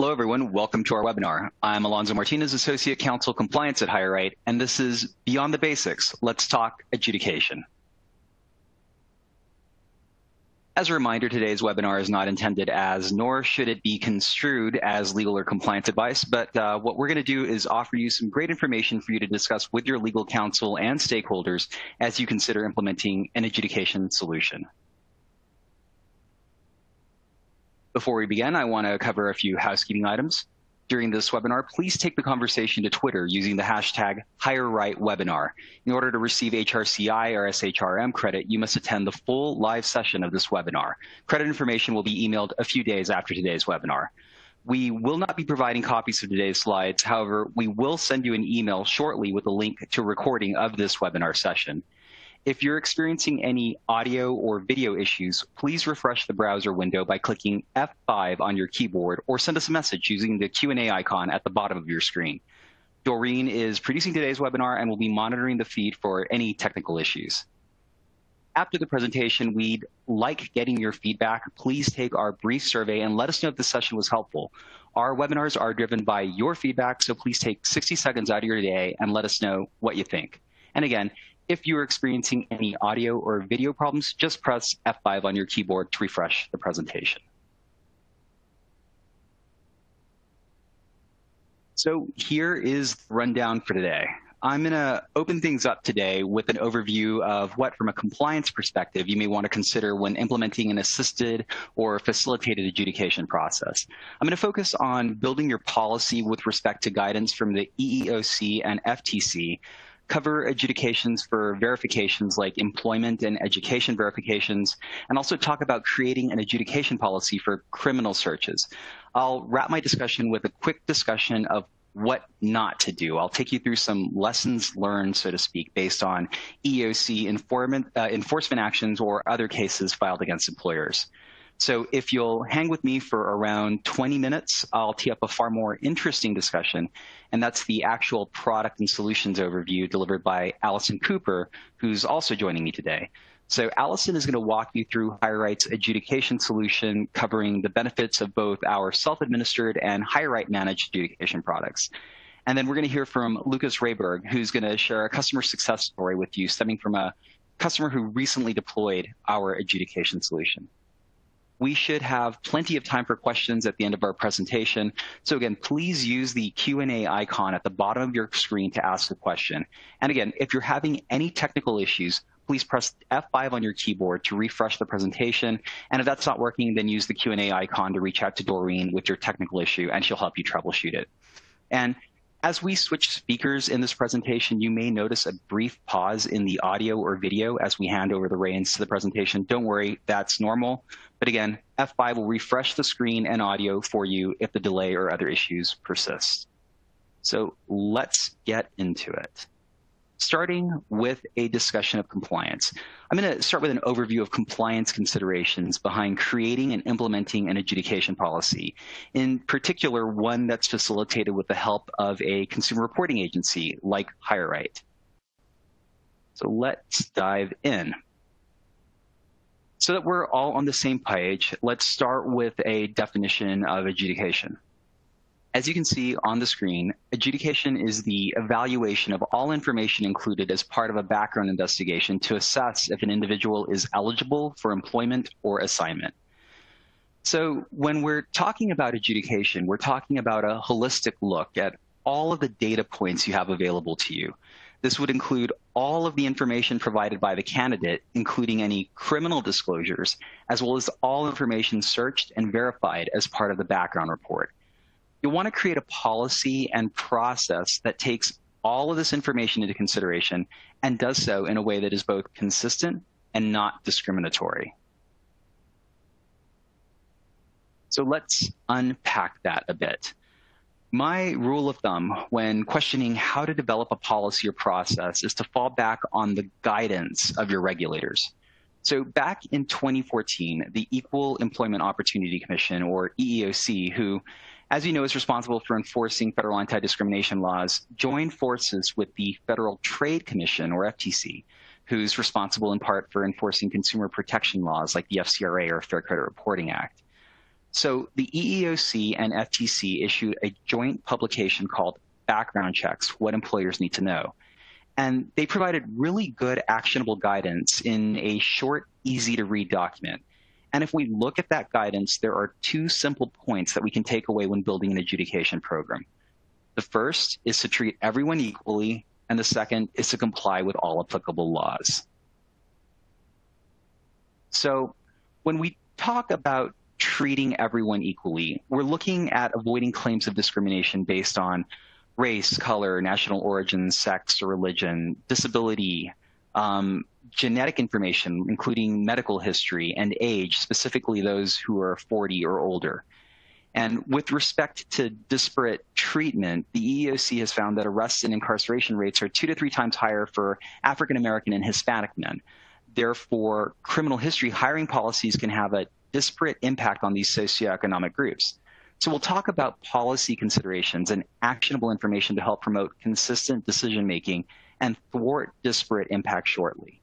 Hello, everyone. Welcome to our webinar. I'm Alonzo Martinez, Associate Counsel Compliance at HireRight, and this is Beyond the Basics. Let's talk adjudication. As a reminder, today's webinar is not intended as, nor should it be construed as, legal or compliance advice, but what we're going to do is offer you some great information for you to discuss with your legal counsel and stakeholders as you consider implementing an adjudication solution. Before we begin, I want to cover a few housekeeping items. During this webinar, please take the conversation to Twitter using the hashtag HireRightWebinar. In order to receive HRCI or SHRM credit, you must attend the full live session of this webinar. Credit information will be emailed a few days after today's webinar. We will not be providing copies of today's slides. However, we will send you an email shortly with a link to a recording of this webinar session. If you're experiencing any audio or video issues, please refresh the browser window by clicking F5 on your keyboard or send us a message using the Q&A icon at the bottom of your screen. Doreen is producing today's webinar and will be monitoring the feed for any technical issues. After the presentation, we'd like getting your feedback. Please take our brief survey and let us know if this session was helpful. Our webinars are driven by your feedback, so please take 60 seconds out of your day and let us know what you think. And again, if you are experiencing any audio or video problems, just press F5 on your keyboard to refresh the presentation. So here is the rundown for today. I'm going to open things up today with an overview of what, from a compliance perspective, you may want to consider when implementing an assisted or facilitated adjudication process. I'm going to focus on building your policy with respect to guidance from the EEOC and FTC, cover adjudications for verifications like employment and education verifications, and also talk about creating an adjudication policy for criminal searches. I'll wrap my discussion with a quick discussion of what not to do. I'll take you through some lessons learned, so to speak, based on EEOC enforcement actions or other cases filed against employers. So if you'll hang with me for around 20 minutes, I'll tee up a far more interesting discussion, and that's the actual product and solutions overview delivered by Allison Cooper, who's also joining me today. So Allison is going to walk you through HireRight's adjudication solution, covering the benefits of both our self-administered and HireRight managed adjudication products. And then we're going to hear from Lucas Rayburg, who's going to share a customer success story with you stemming from a customer who recently deployed our adjudication solution. We should have plenty of time for questions at the end of our presentation. So again, please use the Q&A icon at the bottom of your screen to ask a question. And again, if you're having any technical issues, please press F5 on your keyboard to refresh the presentation. And if that's not working, then use the Q&A icon to reach out to Doreen with your technical issue, and she'll help you troubleshoot it. And as we switch speakers in this presentation, you may notice a brief pause in the audio or video as we hand over the reins to the presentation. Don't worry, that's normal. But again, F5 will refresh the screen and audio for you if the delay or other issues persist. So let's get into it, starting with a discussion of compliance. I'm going to start with an overview of compliance considerations behind creating and implementing an adjudication policy, in particular one that's facilitated with the help of a consumer reporting agency like HireRight. So let's dive in. So that we're all on the same page, let's start with a definition of adjudication. As you can see on the screen, adjudication is the evaluation of all information included as part of a background investigation to assess if an individual is eligible for employment or assignment. So when we're talking about adjudication, we're talking about a holistic look at all of the data points you have available to you. This would include all of the information provided by the candidate, including any criminal disclosures, as well as all information searched and verified as part of the background report. You'll want to create a policy and process that takes all of this information into consideration and does so in a way that is both consistent and not discriminatory. So let's unpack that a bit. My rule of thumb when questioning how to develop a policy or process is to fall back on the guidance of your regulators. So back in 2014, the Equal Employment Opportunity Commission, or EEOC, who, as you know, is responsible for enforcing federal anti-discrimination laws, joined forces with the Federal Trade Commission, or FTC, who's responsible in part for enforcing consumer protection laws like the FCRA or Fair Credit Reporting Act. So the EEOC and FTC issued a joint publication called Background Checks, What Employers Need to Know. And they provided really good actionable guidance in a short, easy-to-read document. And if we look at that guidance, there are two simple points that we can take away when building an adjudication program. The first is to treat everyone equally, and the second is to comply with all applicable laws. So when we talk about treating everyone equally, we're looking at avoiding claims of discrimination based on race, color, national origin, sex or religion, disability, genetic information, including medical history and age, specifically those who are 40 or older. And with respect to disparate treatment, the EEOC has found that arrests and incarceration rates are 2 to 3 times higher for African American and Hispanic men. Therefore, criminal history hiring policies can have a disparate impact on these socioeconomic groups. So we'll talk about policy considerations and actionable information to help promote consistent decision-making and thwart disparate impact shortly.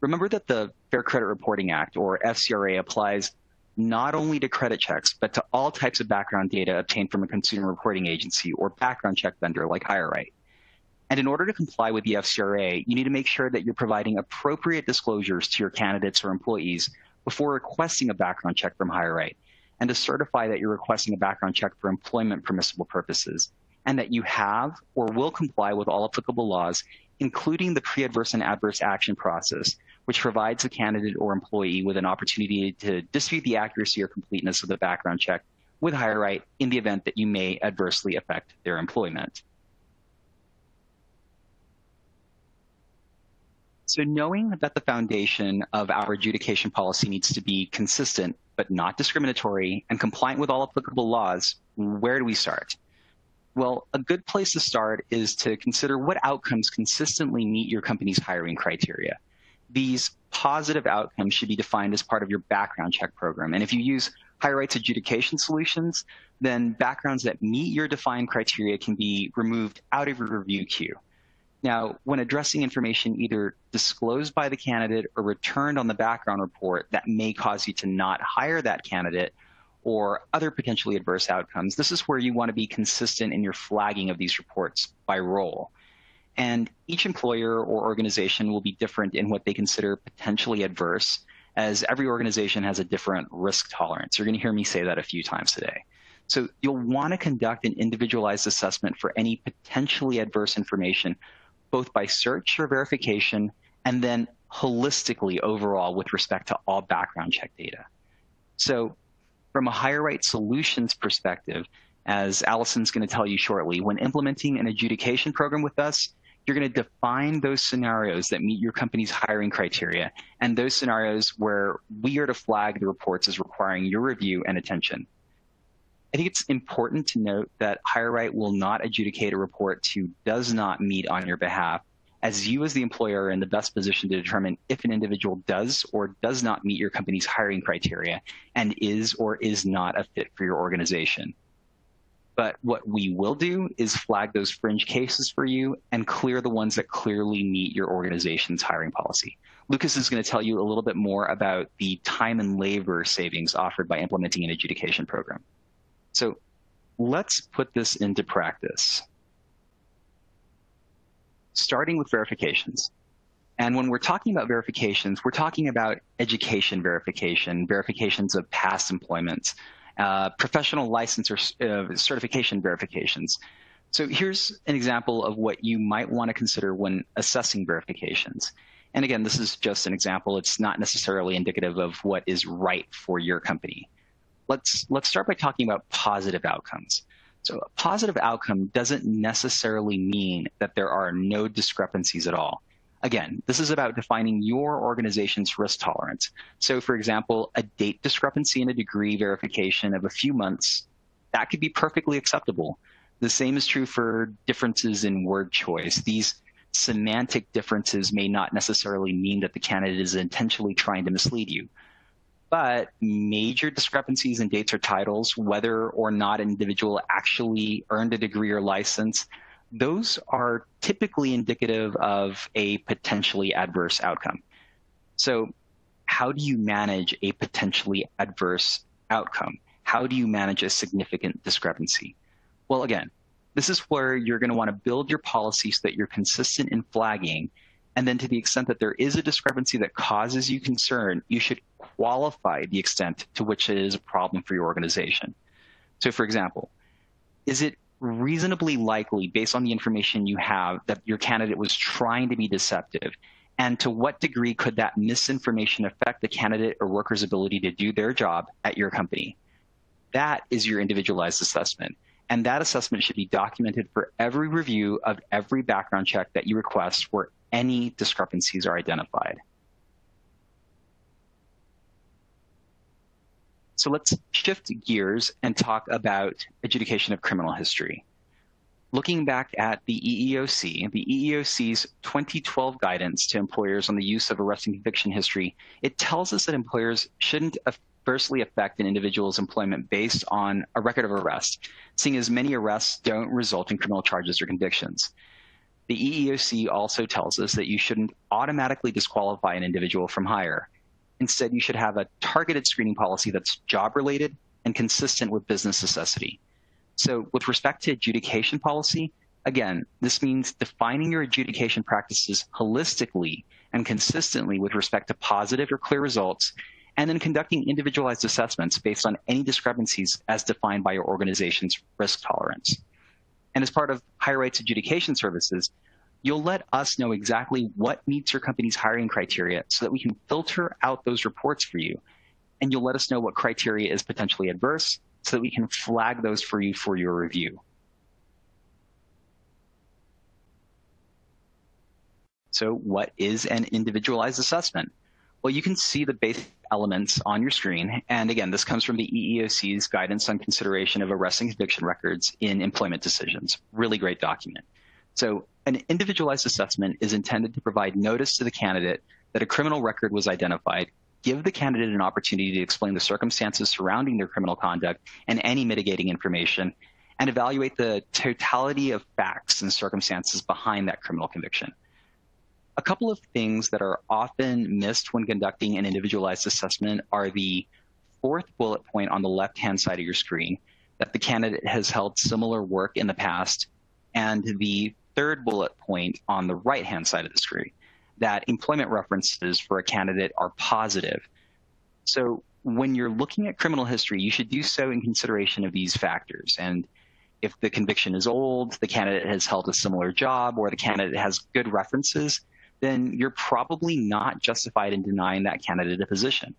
Remember that the Fair Credit Reporting Act, or FCRA, applies not only to credit checks, but to all types of background data obtained from a consumer reporting agency or background check vendor like HireRight. And in order to comply with the FCRA, you need to make sure that you're providing appropriate disclosures to your candidates or employees before requesting a background check from HireRight, and to certify that you're requesting a background check for employment permissible purposes, and that you have or will comply with all applicable laws, including the pre-adverse and adverse action process, which provides the candidate or employee with an opportunity to dispute the accuracy or completeness of the background check with HireRight in the event that you may adversely affect their employment. So knowing that the foundation of our adjudication policy needs to be consistent but not discriminatory and compliant with all applicable laws, where do we start? Well, a good place to start is to consider what outcomes consistently meet your company's hiring criteria. These positive outcomes should be defined as part of your background check program. And if you use HireRight's adjudication solutions, then backgrounds that meet your defined criteria can be removed out of your review queue. Now, when addressing information either disclosed by the candidate or returned on the background report that may cause you to not hire that candidate or other potentially adverse outcomes, this is where you want to be consistent in your flagging of these reports by role. And each employer or organization will be different in what they consider potentially adverse, as every organization has a different risk tolerance. You're going to hear me say that a few times today. So you'll want to conduct an individualized assessment for any potentially adverse information, both by search or verification, and then holistically overall with respect to all background check data. So from a HireRight solutions perspective, as Allison's going to tell you shortly, when implementing an adjudication program with us, you're going to define those scenarios that meet your company's hiring criteria and those scenarios where we are to flag the reports as requiring your review and attention. I think it's important to note that HireRight will not adjudicate a report to does not meet on your behalf, as you as the employer are in the best position to determine if an individual does or does not meet your company's hiring criteria and is or is not a fit for your organization. But what we will do is flag those fringe cases for you and clear the ones that clearly meet your organization's hiring policy. Lucas is going to tell you a little bit more about the time and labor savings offered by implementing an adjudication program. So let's put this into practice, starting with verifications. And when we're talking about verifications, we're talking about education verification, verifications of past employment, professional license or certification verifications. So here's an example of what you might want to consider when assessing verifications. And again, this is just an example. It's not necessarily indicative of what is right for your company. Let's start by talking about positive outcomes. So a positive outcome doesn't necessarily mean that there are no discrepancies at all. Again, this is about defining your organization's risk tolerance. So for example, a date discrepancy in a degree verification of a few months, that could be perfectly acceptable. The same is true for differences in word choice. These semantic differences may not necessarily mean that the candidate is intentionally trying to mislead you. But major discrepancies in dates or titles, whether or not an individual actually earned a degree or license, those are typically indicative of a potentially adverse outcome. So how do you manage a potentially adverse outcome? How do you manage a significant discrepancy? Well, again, this is where you're going to want to build your policy so that you're consistent in flagging. And then to the extent that there is a discrepancy that causes you concern, you should qualify the extent to which it is a problem for your organization. So for example, is it reasonably likely, based on the information you have, that your candidate was trying to be deceptive? And to what degree could that misinformation affect the candidate or worker's ability to do their job at your company? That is your individualized assessment. And that assessment should be documented for every review of every background check that you request where any discrepancies are identified. So let's shift gears and talk about adjudication of criminal history. Looking back at the EEOC, the EEOC's 2012 guidance to employers on the use of arrest and conviction history, it tells us that employers shouldn't adversely affect an individual's employment based on a record of arrest, seeing as many arrests don't result in criminal charges or convictions. The EEOC also tells us that you shouldn't automatically disqualify an individual from hire. Instead, you should have a targeted screening policy that's job-related and consistent with business necessity. So with respect to adjudication policy, again, this means defining your adjudication practices holistically and consistently with respect to positive or clear results, and then conducting individualized assessments based on any discrepancies as defined by your organization's risk tolerance. And as part of HireRight's adjudication services, you'll let us know exactly what meets your company's hiring criteria so that we can filter out those reports for you. And you'll let us know what criteria is potentially adverse, so that we can flag those for you for your review. So what is an individualized assessment? Well, you can see the basic elements on your screen. And again, this comes from the EEOC's guidance on consideration of arrest and conviction records in employment decisions. Really great document. So an individualized assessment is intended to provide notice to the candidate that a criminal record was identified, give the candidate an opportunity to explain the circumstances surrounding their criminal conduct and any mitigating information, and evaluate the totality of facts and circumstances behind that criminal conviction. A couple of things that are often missed when conducting an individualized assessment are the fourth bullet point on the left-hand side of your screen, that the candidate has held similar work in the past, and the third bullet point on the right-hand side of the screen, that employment references for a candidate are positive. So when you're looking at criminal history, you should do so in consideration of these factors. And if the conviction is old, the candidate has held a similar job, or the candidate has good references, then you're probably not justified in denying that candidate a position.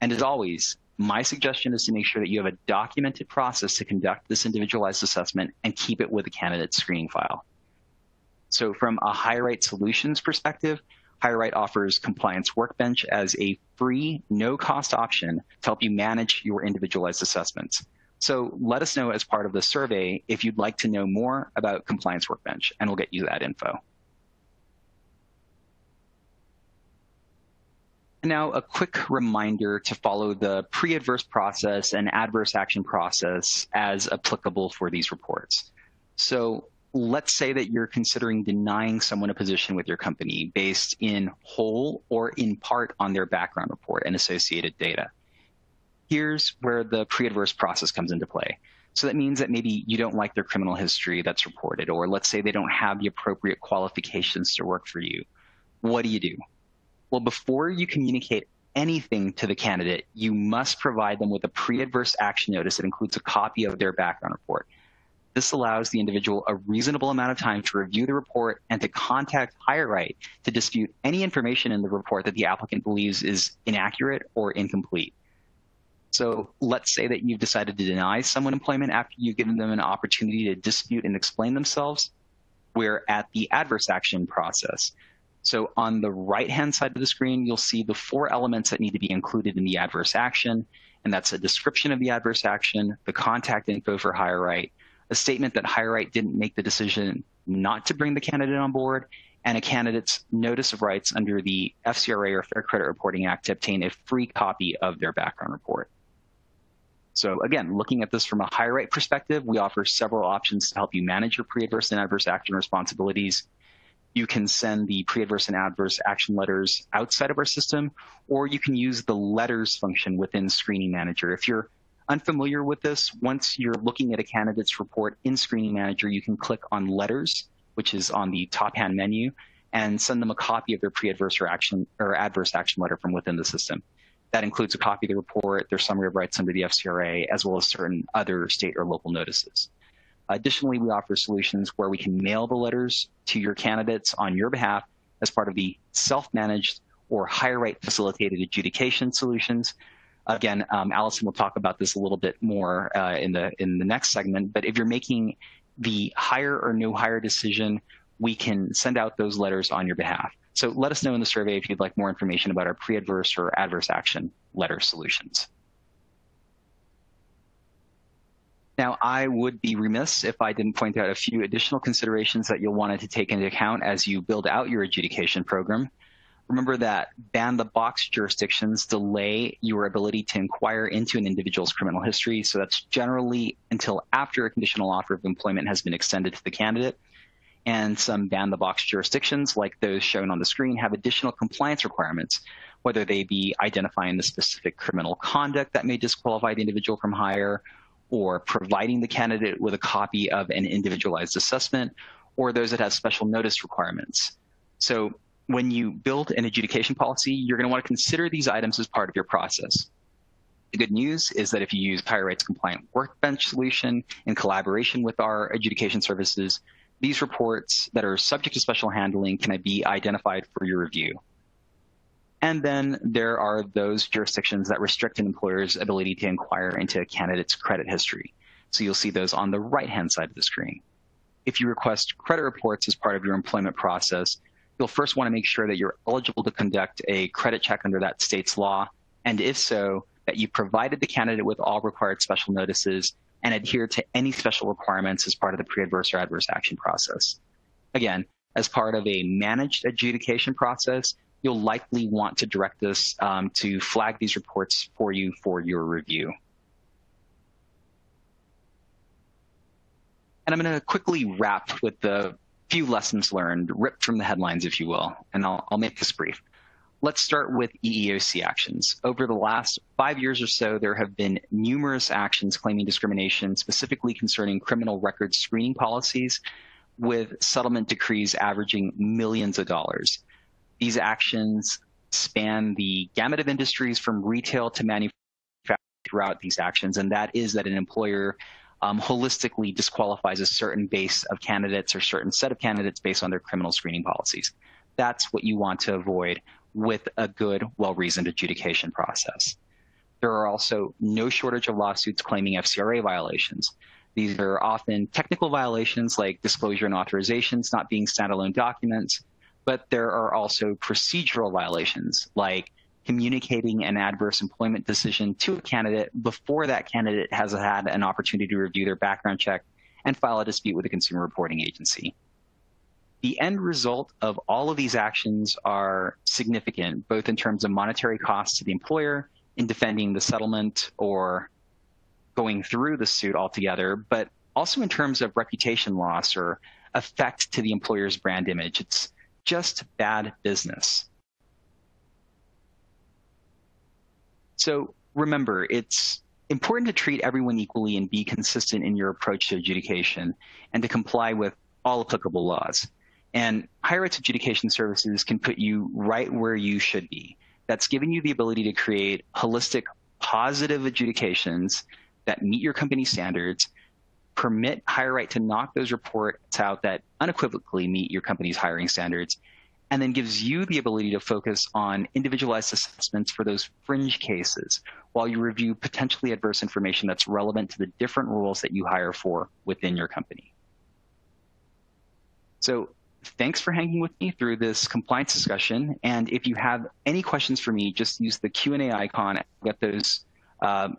And as always, my suggestion is to make sure that you have a documented process to conduct this individualized assessment and keep it with the candidate's screening file. So from a HireRight Solutions perspective, HireRight offers Compliance Workbench as a free, no-cost option to help you manage your individualized assessments. So let us know as part of the survey if you'd like to know more about Compliance Workbench, and we'll get you that info. Now, a quick reminder to follow the pre-adverse process and adverse action process as applicable for these reports. So let's say that you're considering denying someone a position with your company based in whole or in part on their background report and associated data. Here's where the pre-adverse process comes into play. So that means that maybe you don't like their criminal history that's reported, or let's say they don't have the appropriate qualifications to work for you. What do? Well, before you communicate anything to the candidate, you must provide them with a pre-adverse action notice that includes a copy of their background report. This allows the individual a reasonable amount of time to review the report and to contact HireRight to dispute any information in the report that the applicant believes is inaccurate or incomplete. So let's say that you've decided to deny someone employment after you've given them an opportunity to dispute and explain themselves. We're at the adverse action process. So on the right-hand side of the screen, you'll see the four elements that need to be included in the adverse action, and that's a description of the adverse action, the contact info for HireRight, a statement that HireRight didn't make the decision not to bring the candidate on board, and a candidate's notice of rights under the FCRA or Fair Credit Reporting Act to obtain a free copy of their background report. So again, looking at this from a HireRight perspective, we offer several options to help you manage your pre-adverse and adverse action responsibilities. You can send the pre-adverse and adverse action letters outside of our system, or you can use the letters function within Screening Manager if you're unfamiliar with this, once you're looking at a candidate's report in Screening Manager, you can click on Letters, which is on the top-hand menu, and send them a copy of their pre-adverse action or adverse action letter from within the system. That includes a copy of the report, their summary of rights under the FCRA, as well as certain other state or local notices. Additionally, we offer solutions where we can mail the letters to your candidates on your behalf as part of the self-managed or HireRight facilitated adjudication solutions. Again, Allison will talk about this a little bit more in the next segment, but if you're making the hire or no hire decision, we can send out those letters on your behalf. So let us know in the survey if you'd like more information about our pre-adverse or adverse action letter solutions. Now, I would be remiss if I didn't point out a few additional considerations that you'll want to take into account as you build out your adjudication program. Remember that ban-the-box jurisdictions delay your ability to inquire into an individual's criminal history, so that's generally until after a conditional offer of employment has been extended to the candidate. And some ban-the-box jurisdictions, like those shown on the screen, have additional compliance requirements, whether they be identifying the specific criminal conduct that may disqualify the individual from hire, or providing the candidate with a copy of an individualized assessment, or those that have special notice requirements. So when you build an adjudication policy, you're going to want to consider these items as part of your process. The good news is that if you use HireRight's Compliance Workbench solution in collaboration with our adjudication services, these reports that are subject to special handling can be identified for your review. And then there are those jurisdictions that restrict an employer's ability to inquire into a candidate's credit history. So you'll see those on the right-hand side of the screen. If you request credit reports as part of your employment process, you'll first want to make sure that you're eligible to conduct a credit check under that state's law, and if so, that you provided the candidate with all required special notices and adhere to any special requirements as part of the pre-adverse or adverse action process. Again, as part of a managed adjudication process, you'll likely want to direct this to flag these reports for you for your review. And I'm going to quickly wrap with the few lessons learned, ripped from the headlines, if you will, and I'll make this brief. Let's start with EEOC actions. Over the last 5 years or so, there have been numerous actions claiming discrimination, specifically concerning criminal record screening policies, with settlement decrees averaging millions of dollars. These actions span the gamut of industries from retail to manufacturing throughout these actions, and that is that an employer holistically disqualifies a certain base of candidates or certain set of candidates based on their criminal screening policies. That's what you want to avoid with a good, well-reasoned adjudication process. There are also no shortage of lawsuits claiming FCRA violations. These are often technical violations like disclosure and authorizations not being standalone documents, but there are also procedural violations like communicating an adverse employment decision to a candidate before that candidate has had an opportunity to review their background check and file a dispute with the Consumer Reporting Agency. The end result of all of these actions are significant, both in terms of monetary costs to the employer in defending the settlement or going through the suit altogether, but also in terms of reputation loss or effect to the employer's brand image. It's just bad business. So remember, it's important to treat everyone equally and be consistent in your approach to adjudication and to comply with all applicable laws. And HireRight's adjudication services can put you right where you should be. That's giving you the ability to create holistic, positive adjudications that meet your company standards, permit HireRight to knock those reports out that unequivocally meet your company's hiring standards, and then gives you the ability to focus on individualized assessments for those fringe cases while you review potentially adverse information that's relevant to the different roles that you hire for within your company. So thanks for hanging with me through this compliance discussion. And if you have any questions for me, just use the Q&A icon and get those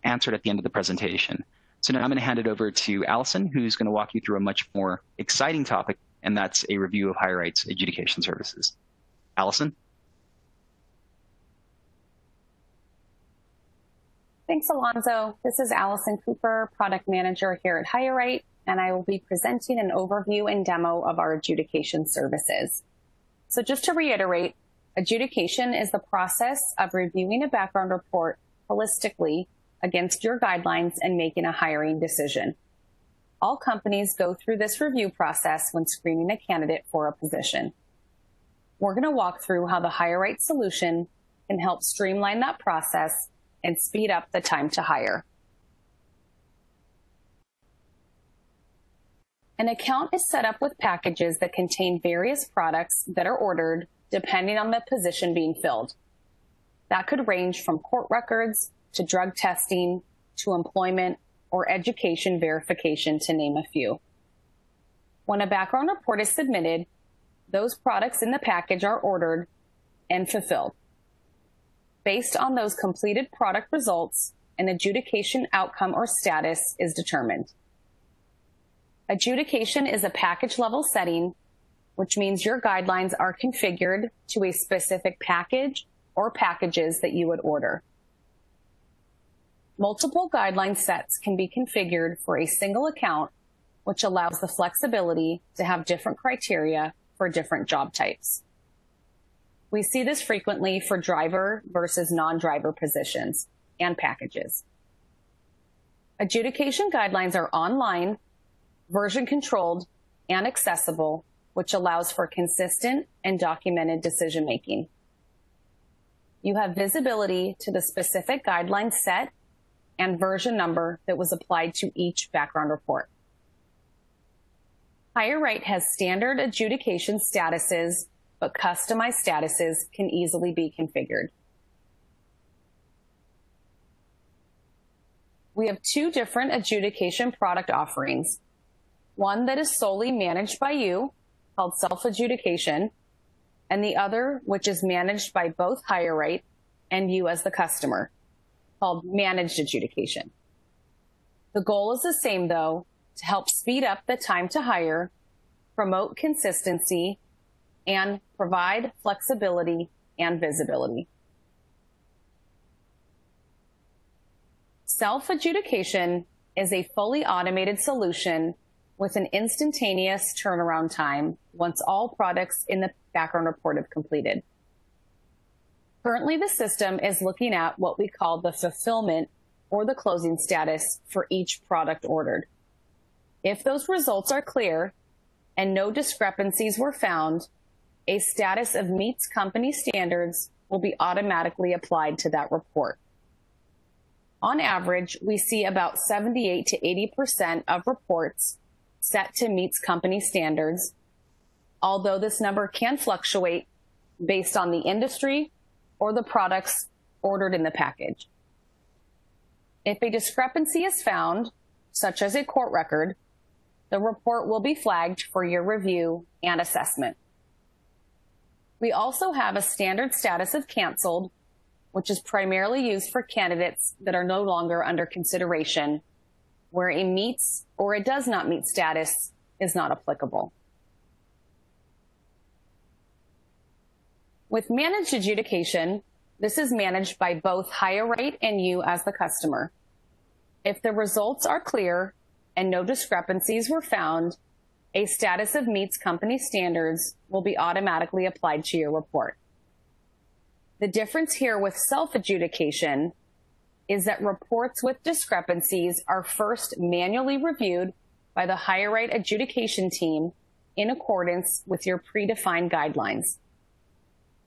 answered at the end of the presentation. So now I'm going to hand it over to Allison, who's going to walk you through a much more exciting topic, and that's a review of HireRight's adjudication services. Allison? Thanks, Alonzo. This is Allison Cooper, Product Manager here at HireRight, and I will be presenting an overview and demo of our adjudication services. So just to reiterate, adjudication is the process of reviewing a background report holistically against your guidelines and making a hiring decision. All companies go through this review process when screening a candidate for a position. We're going to walk through how the HireRight solution can help streamline that process and speed up the time to hire. An account is set up with packages that contain various products that are ordered depending on the position being filled. That could range from court records to drug testing to employment or education verification, to name a few. When a background report is submitted, those products in the package are ordered and fulfilled. Based on those completed product results, an adjudication outcome or status is determined. Adjudication is a package level setting, which means your guidelines are configured to a specific package or packages that you would order. Multiple guideline sets can be configured for a single account, which allows the flexibility to have different criteria for different job types. We see this frequently for driver versus non-driver positions and packages. Adjudication guidelines are online, version controlled, and accessible, which allows for consistent and documented decision-making. You have visibility to the specific guideline set and version number that was applied to each background report. HireRight has standard adjudication statuses, but customized statuses can easily be configured. We have two different adjudication product offerings. One that is solely managed by you, called self-adjudication, and the other which is managed by both HireRight and you as the customer, called managed adjudication. The goal is the same though, to help speed up the time to hire, promote consistency, and provide flexibility and visibility. Self-adjudication is a fully automated solution with an instantaneous turnaround time once all products in the background report have completed. Currently, the system is looking at what we call the fulfillment or the closing status for each product ordered. If those results are clear and no discrepancies were found, a status of meets company standards will be automatically applied to that report. On average, we see about 78 to 80% of reports set to meets company standards, although this number can fluctuate based on the industry or the products ordered in the package. If a discrepancy is found, such as a court record, the report will be flagged for your review and assessment. We also have a standard status of canceled, which is primarily used for candidates that are no longer under consideration, where a meets or a does not meet status is not applicable. With managed adjudication, this is managed by both HireRight and you as the customer. If the results are clear and no discrepancies were found, a status of meets company standards will be automatically applied to your report. The difference here with self-adjudication is that reports with discrepancies are first manually reviewed by the HireRight adjudication team in accordance with your predefined guidelines.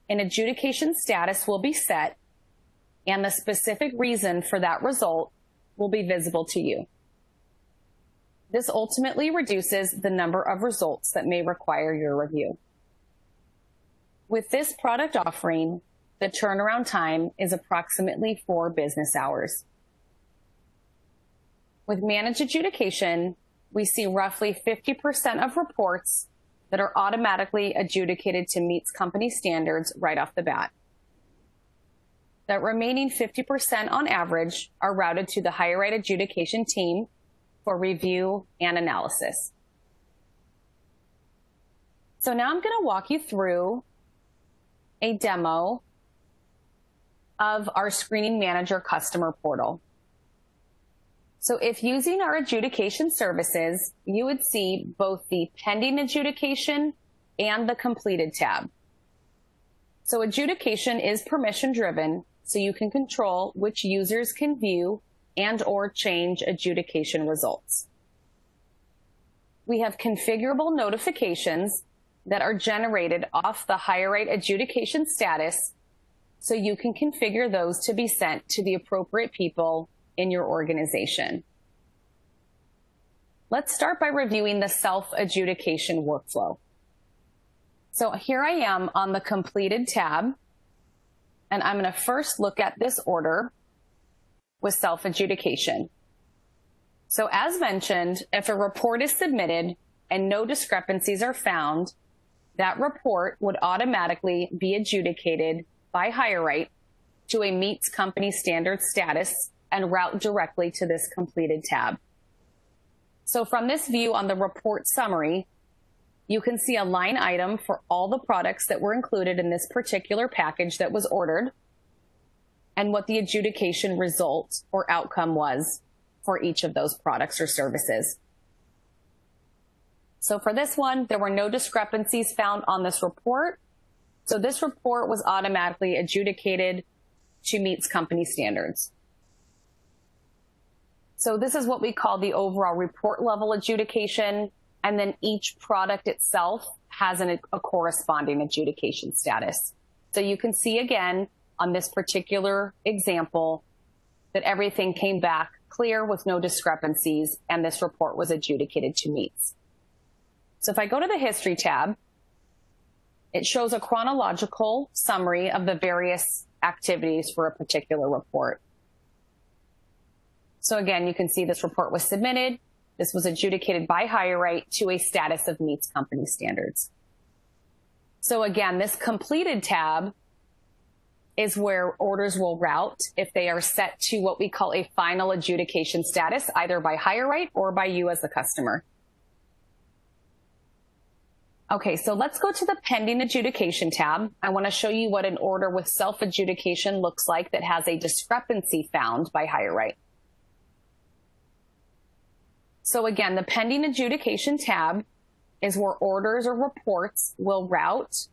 An adjudication status will be set, and the specific reason for that result will be visible to you. This ultimately reduces the number of results that may require your review. With this product offering, the turnaround time is approximately 4 business hours. With managed adjudication, we see roughly 50% of reports that are automatically adjudicated to meet company standards right off the bat. That remaining 50% on average are routed to the HireRight adjudication team for review and analysis. So now I'm going to walk you through a demo of our Screening Manager customer portal. So if using our adjudication services, you would see both the pending adjudication and the completed tab. So adjudication is permission driven, so you can control which users can view and or change adjudication results. We have configurable notifications that are generated off the HireRight adjudication status, so you can configure those to be sent to the appropriate people in your organization. Let's start by reviewing the self-adjudication workflow. So here I am on the completed tab, and I'm going to first look at this order with self-adjudication. So as mentioned, if a report is submitted and no discrepancies are found, that report would automatically be adjudicated by HireRight to a meets company standard status and route directly to this completed tab. So from this view on the report summary, you can see a line item for all the products that were included in this particular package that was ordered and what the adjudication result or outcome was for each of those products or services. So for this one, there were no discrepancies found on this report. So this report was automatically adjudicated to meets company standards. So this is what we call the overall report level adjudication, and then each product itself has a corresponding adjudication status. So you can see again on this particular example that everything came back clear with no discrepancies, and this report was adjudicated to meets. So if I go to the history tab, it shows a chronological summary of the various activities for a particular report. So again, you can see this report was submitted. This was adjudicated by HireRight to a status of meets company standards. So again, this completed tab is where orders will route if they are set to what we call a final adjudication status, either by HireRight or by you as the customer. Okay, so let's go to the pending adjudication tab. I want to show you what an order with self-adjudication looks like that has a discrepancy found by HireRight. So again, the pending adjudication tab is where orders or reports will route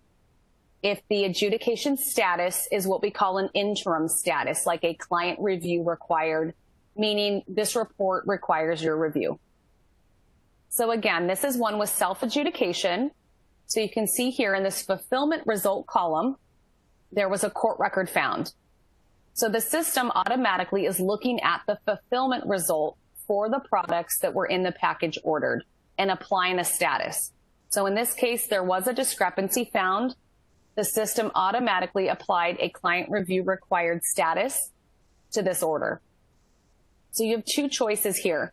if the adjudication status is what we call an interim status, like a client review required, meaning this report requires your review. So again, this is one with self-adjudication. So you can see here in this fulfillment result column, there was a court record found. So the system automatically is looking at the fulfillment result for the products that were in the package ordered and applying a status. So in this case, there was a discrepancy found. The system automatically applied a client review required status to this order. So you have two choices here.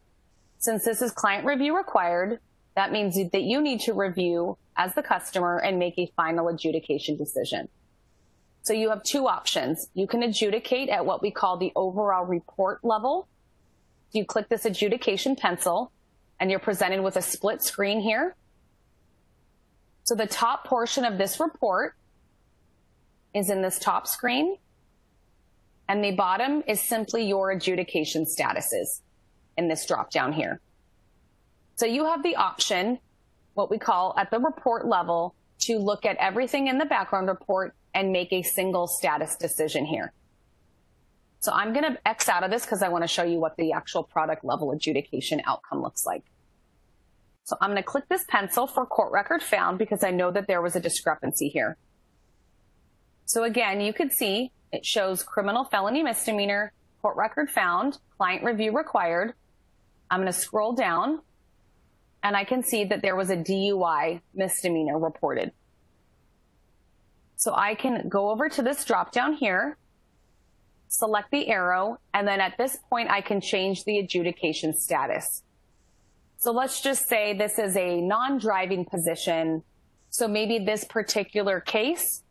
Since this is client review required, that means that you need to review as the customer and make a final adjudication decision. So you have two options. You can adjudicate at what we call the overall report level. You click this adjudication pencil and you're presented with a split screen here. So the top portion of this report is in this top screen, and the bottom is simply your adjudication statuses in this drop down here. So you have the option, what we call at the report level, to look at everything in the background report and make a single status decision here. So I'm going to X out of this because I want to show you what the actual product level adjudication outcome looks like. So I'm going to click this pencil for court record found because I know that there was a discrepancy here. So again, you could see it shows criminal felony misdemeanor, court record found, client review required. I'm going to scroll down and I can see that there was a DUI misdemeanor reported. So I can go over to this drop down here, select the arrow, and then at this point I can change the adjudication status. So let's just say this is a non-driving position. So maybe this particular case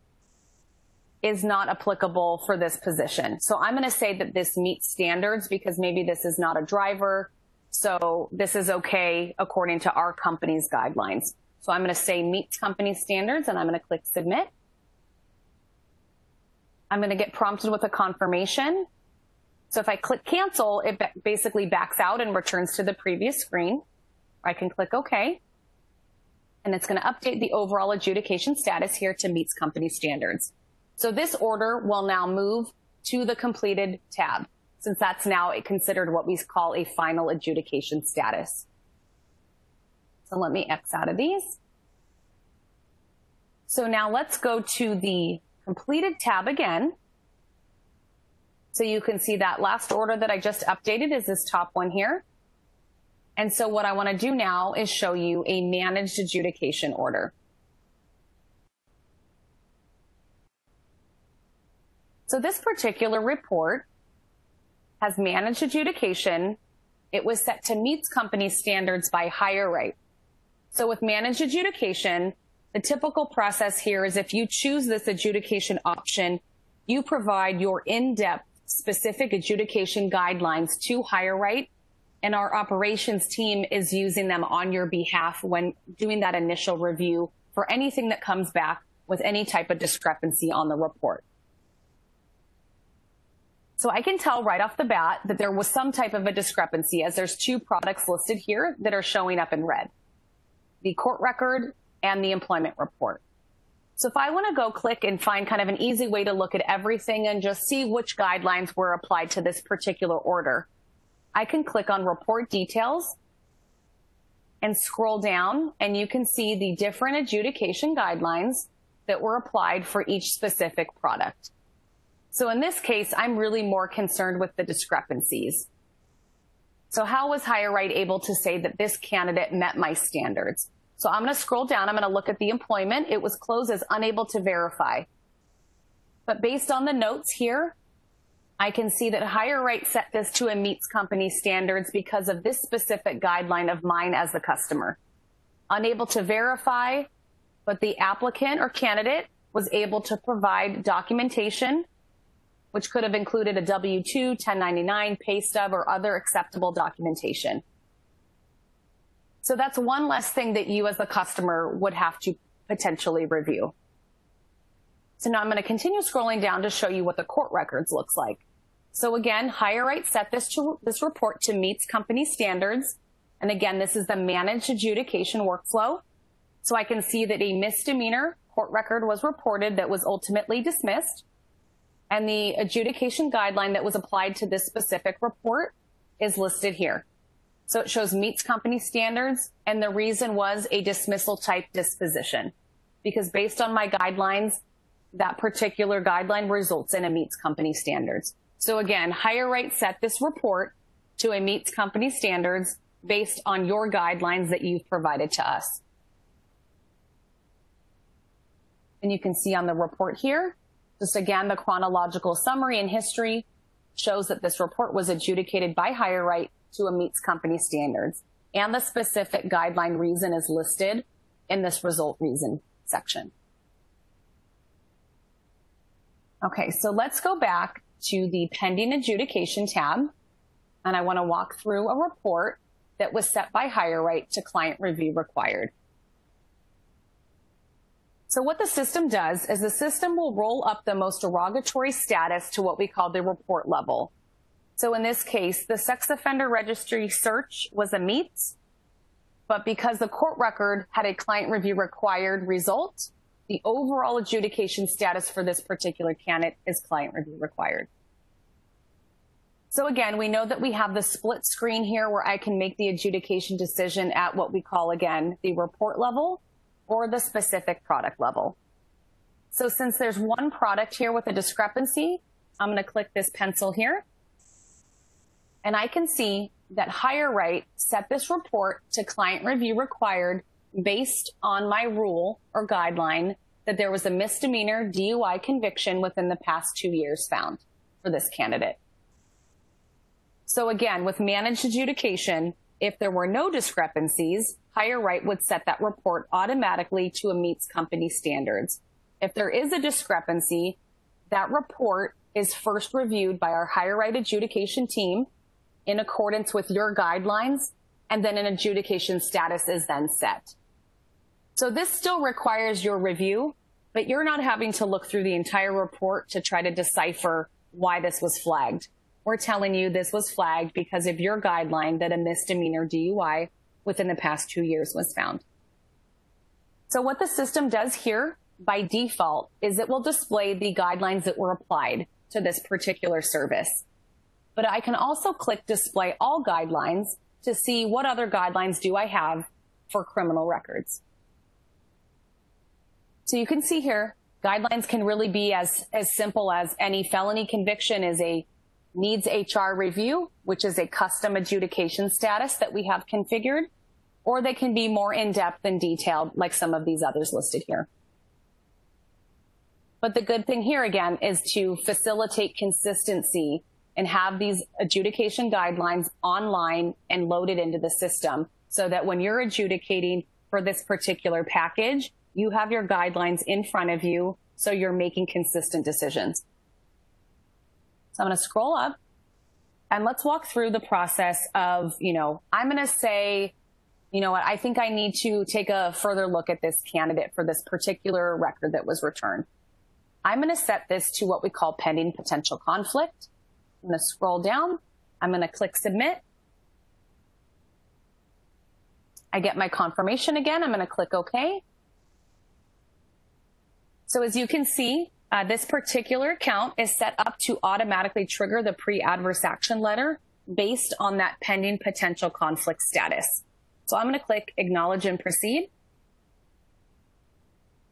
is not applicable for this position. So I'm going to say that this meets standards because maybe this is not a driver. So this is okay according to our company's guidelines. So I'm going to say meets company standards and I'm going to click submit. I'm going to get prompted with a confirmation. So if I click cancel, it basically backs out and returns to the previous screen. I can click OK. And it's going to update the overall adjudication status here to meets company standards. So this order will now move to the completed tab. since that's now considered what we call a final adjudication status. So let me X out of these. So now let's go to the completed tab again. So you can see that last order that I just updated is this top one here. And so what I want to do now is show you a managed adjudication order. So this particular report has managed adjudication. It was set to meet company standards by HireRight. So with managed adjudication, the typical process here is if you choose this adjudication option, you provide your in-depth specific adjudication guidelines to HireRight, and our operations team is using them on your behalf when doing that initial review for anything that comes back with any type of discrepancy on the report. So I can tell right off the bat that there was some type of a discrepancy, as there's two products listed here that are showing up in red, the court record and the employment report. So if I want to go click and find kind of an easy way to look at everything and just see which guidelines were applied to this particular order, I can click on report details and scroll down, and you can see the different adjudication guidelines that were applied for each specific product. So in this case, I'm really more concerned with the discrepancies. So how was HireRight able to say that this candidate met my standards? So I'm going to scroll down. I'm going to look at the employment. It was closed as unable to verify. But based on the notes here, I can see that HireRight set this to a meets company standards because of this specific guideline of mine as the customer. Unable to verify, but the applicant or candidate was able to provide documentation, which could have included a W-2, 1099, pay stub, or other acceptable documentation. So that's one less thing that you as the customer would have to potentially review. So now I'm going to continue scrolling down to show you what the court records looks like. So again, HireRight set this report to meets company standards. And again, this is the managed adjudication workflow. So I can see that a misdemeanor court record was reported that was ultimately dismissed. And the adjudication guideline that was applied to this specific report is listed here. So it shows meets company standards, and the reason was a dismissal type disposition, because based on my guidelines, that particular guideline results in a meets company standards. So again, HireRight set this report to a meets company standards based on your guidelines that you've provided to us. And you can see on the report here, just again, the chronological summary and history shows that this report was adjudicated by HireRight to a meets company standards, and the specific guideline reason is listed in this result reason section. Okay, so let's go back to the pending adjudication tab, and I want to walk through a report that was set by HireRight to client review required. So what the system does is the system will roll up the most derogatory status to what we call the report level. So in this case, the sex offender registry search was a meets, but because the court record had a client review required result, the overall adjudication status for this particular candidate is client review required. So again, we know that we have the split screen here where I can make the adjudication decision at what we call, again, the report level or the specific product level. So since there's one product here with a discrepancy, I'm gonna click this pencil here, and I can see that HireRight set this report to client review required based on my rule or guideline that there was a misdemeanor DUI conviction within the past 2 years found for this candidate. So again, with managed adjudication, if there were no discrepancies, HireRight would set that report automatically to a meets company standards. If there is a discrepancy, that report is first reviewed by our HireRight adjudication team in accordance with your guidelines, and then an adjudication status is then set. So this still requires your review, but you're not having to look through the entire report to try to decipher why this was flagged. We're telling you this was flagged because of your guideline that a misdemeanor DUI within the past 2 years was found. So what the system does here by default is it will display the guidelines that were applied to this particular service. but I can also click Display All Guidelines to see what other guidelines do I have for criminal records. So you can see here, guidelines can really be as simple as any felony conviction is a needs HR review, which is a custom adjudication status that we have configured, or they can be more in-depth and detailed like some of these others listed here. But the good thing here, again, is to facilitate consistency and have these adjudication guidelines online and loaded into the system so that when you're adjudicating for this particular package, you have your guidelines in front of you, so you're making consistent decisions. So I'm going to scroll up and let's walk through the process of, I'm going to say, you know what, I think I need to take a further look at this candidate for this particular record that was returned. I'm going to set this to what we call pending potential conflict. I'm going to scroll down. I'm going to click submit. I get my confirmation again. I'm going to click OK. So as you can see, this particular account is set up to automatically trigger the pre-adverse action letter based on that pending potential conflict status. So I'm going to click Acknowledge and Proceed.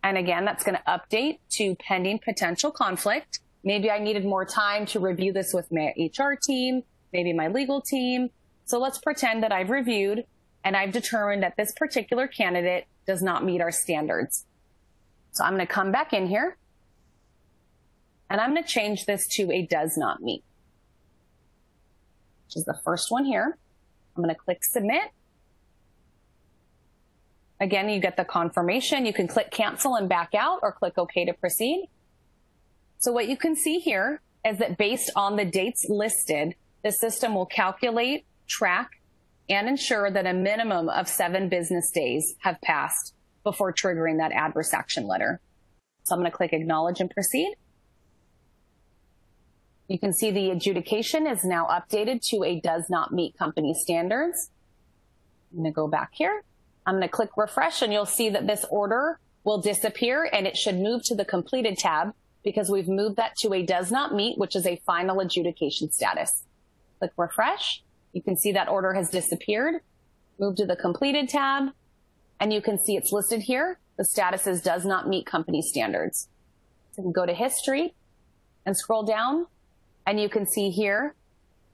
And again, that's going to update to pending potential conflict. Maybe I needed more time to review this with my HR team, maybe my legal team. So let's pretend that I've reviewed and I've determined that this particular candidate does not meet our standards. So I'm going to come back in here and I'm going to change this to a does not meet, which is the first one here. I'm going to click submit. Again, you get the confirmation. You can click cancel and back out or click OK to proceed. So what you can see here is that based on the dates listed, the system will calculate, track, and ensure that a minimum of 7 business days have passed before triggering that adverse action letter. So I'm going to click Acknowledge and Proceed. You can see the adjudication is now updated to a does not meet company standards. I'm going to go back here. I'm going to click refresh and you'll see that this order will disappear and it should move to the completed tab because we've moved that to a does not meet, which is a final adjudication status. Click refresh. You can see that order has disappeared. Move to the completed tab and you can see it's listed here. The status is does not meet company standards. So you can go to history and scroll down and you can see here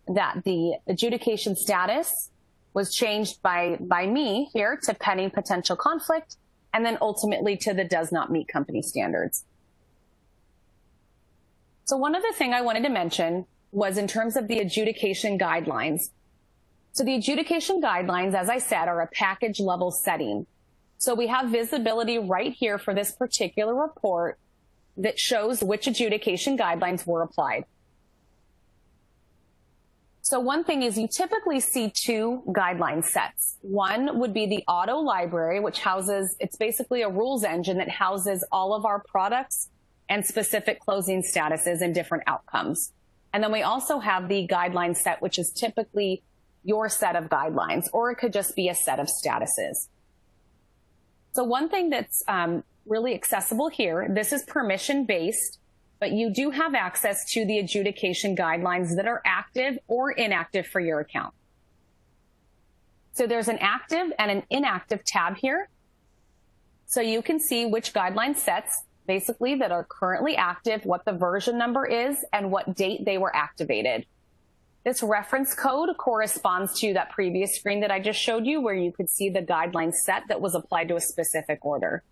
that the adjudication status was changed by me here to pending potential conflict, and then ultimately to the does not meet company standards. So one other thing I wanted to mention was in terms of the adjudication guidelines. So the adjudication guidelines, as I said, are a package level setting. So we have visibility right here for this particular report that shows which adjudication guidelines were applied. So one thing is you typically see 2 guideline sets. One would be the auto library, which houses, it's basically a rules engine that houses all of our products and specific closing statuses and different outcomes. And then we also have the guideline set, which is typically your set of guidelines, or it could just be a set of statuses. So one thing that's really accessible here, this is permission-based, but you do have access to the adjudication guidelines that are active or inactive for your account. So there's an active and an inactive tab here. So you can see which guideline sets basically that are currently active, what the version number is, and what date they were activated. This reference code corresponds to that previous screen that I just showed you where you could see the guideline set that was applied to a specific order.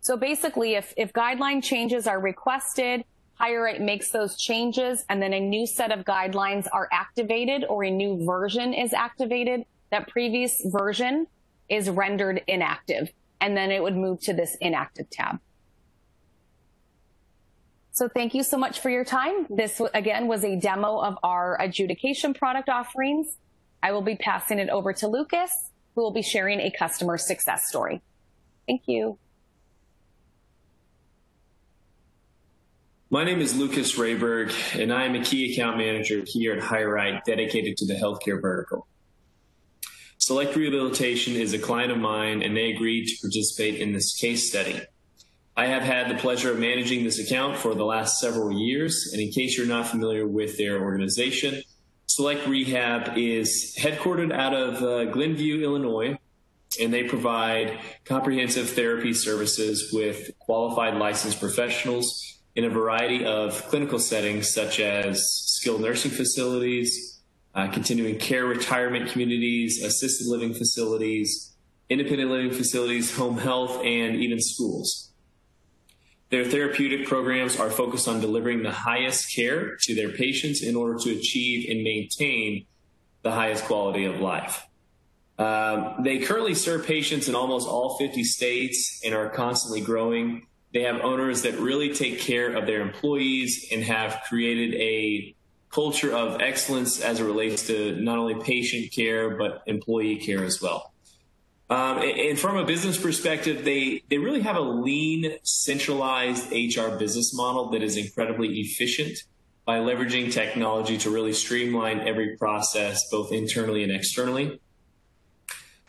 So basically, if guideline changes are requested, HireRight makes those changes, and then a new set of guidelines are activated or a new version is activated, that previous version is rendered inactive, and then it would move to this inactive tab. So thank you so much for your time. This, again, was a demo of our adjudication product offerings. I will be passing it over to Lucas, who will be sharing a customer success story. Thank you. My name is Lucas Rayburg, and I am a key account manager here at HireRight dedicated to the healthcare vertical. Select Rehabilitation is a client of mine, and they agreed to participate in this case study. I have had the pleasure of managing this account for the last several years, and in case you're not familiar with their organization, Select Rehab is headquartered out of Glenview, Illinois, and they provide comprehensive therapy services with qualified licensed professionals in a variety of clinical settings such as skilled nursing facilities, continuing care retirement communities, assisted living facilities, independent living facilities, home health, and even schools. Their therapeutic programs are focused on delivering the highest care to their patients in order to achieve and maintain the highest quality of life. They currently serve patients in almost all 50 states and are constantly growing. They have owners that really take care of their employees and have created a culture of excellence as it relates to not only patient care, but employee care as well. And from a business perspective, they really have a lean, centralized HR business model that is incredibly efficient by leveraging technology to really streamline every process, both internally and externally.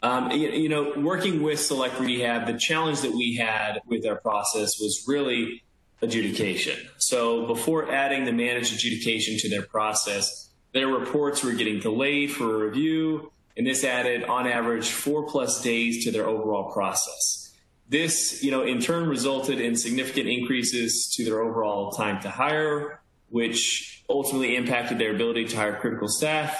Working with Select Rehab, the challenge that we had with our process was really adjudication. So before adding the managed adjudication to their process, their reports were getting delayed for a review, and this added, on average, 4+ days to their overall process. This, in turn resulted in significant increases to their overall time to hire, which ultimately impacted their ability to hire critical staff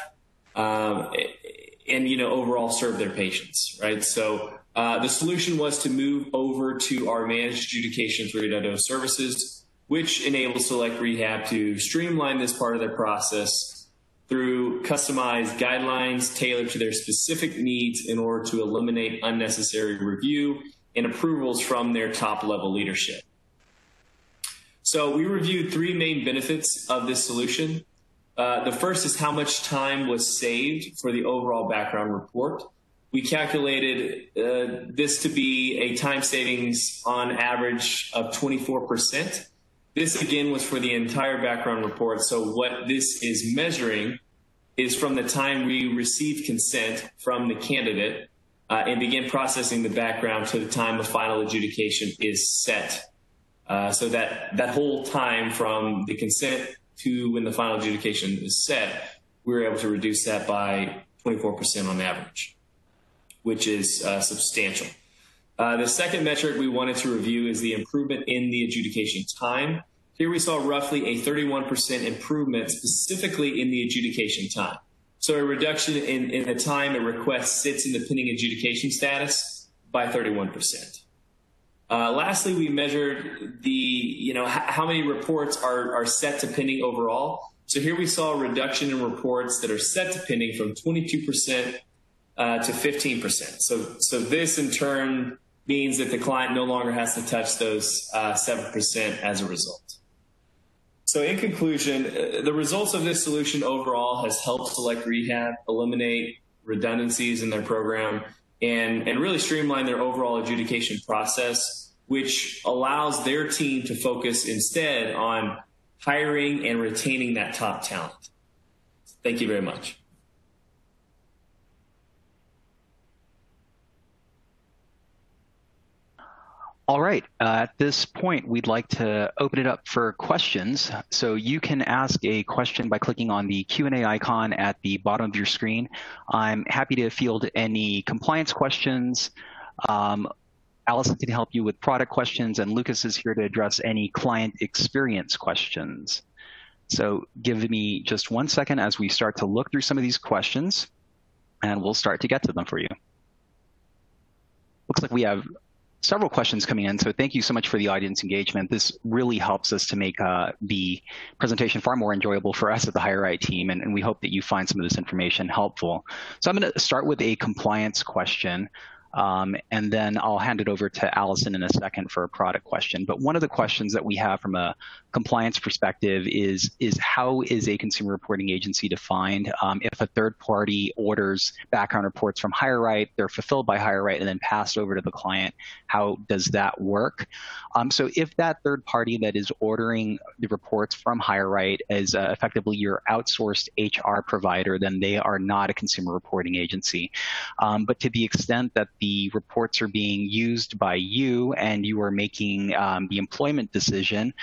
and overall serve their patients, right? So the solution was to move over to our Managed Adjudication 3.0 services, which enables Select Rehab to streamline this part of their process through customized guidelines tailored to their specific needs in order to eliminate unnecessary review and approvals from their top-level leadership. So we reviewed three main benefits of this solution. The first is how much time was saved for the overall background report. We calculated this to be a time savings on average of 24%. This, again, was for the entire background report. So what this is measuring is from the time we received consent from the candidate and begin processing the background to the time of final adjudication is set. So that whole time from the consent to when the final adjudication is set, we were able to reduce that by 24% on average, which is substantial. The second metric we wanted to review is the improvement in the adjudication time. Here we saw roughly a 31% improvement specifically in the adjudication time. So a reduction in the time a request sits in the pending adjudication status by 31%. Lastly, we measured the, how many reports are set to pending overall. So here we saw a reduction in reports that are set to pending from 22% to 15%. So this in turn means that the client no longer has to touch those 7% as a result. So in conclusion, the results of this solution overall has helped Select Rehab eliminate redundancies in their program and really streamline their overall adjudication process, which allows their team to focus instead on hiring and retaining that top talent. Thank you very much. All right, at this point, we'd like to open it up for questions. So you can ask a question by clicking on the Q&A icon at the bottom of your screen. I'm happy to field any compliance questions. Allison can help you with product questions, and Lucas is here to address any client experience questions. So give me just 1 second as we start to look through some of these questions, and we'll start to get to them for you. Looks like we have several questions coming in, so thank you so much for the audience engagement. This really helps us to make the presentation far more enjoyable for us at the HireRight team, and we hope that you find some of this information helpful. So I'm going to start with a compliance question, and then I'll hand it over to Allison in a second for a product question. But one of the questions that we have from a compliance perspective is how is a consumer reporting agency defined? If a third party orders background reports from HireRight, they're fulfilled by HireRight and then passed over to the client, how does that work? So if that third party that is ordering the reports from HireRight is effectively your outsourced HR provider, then they are not a consumer reporting agency. But to the extent that the the reports are being used by you and you are making the employment decision,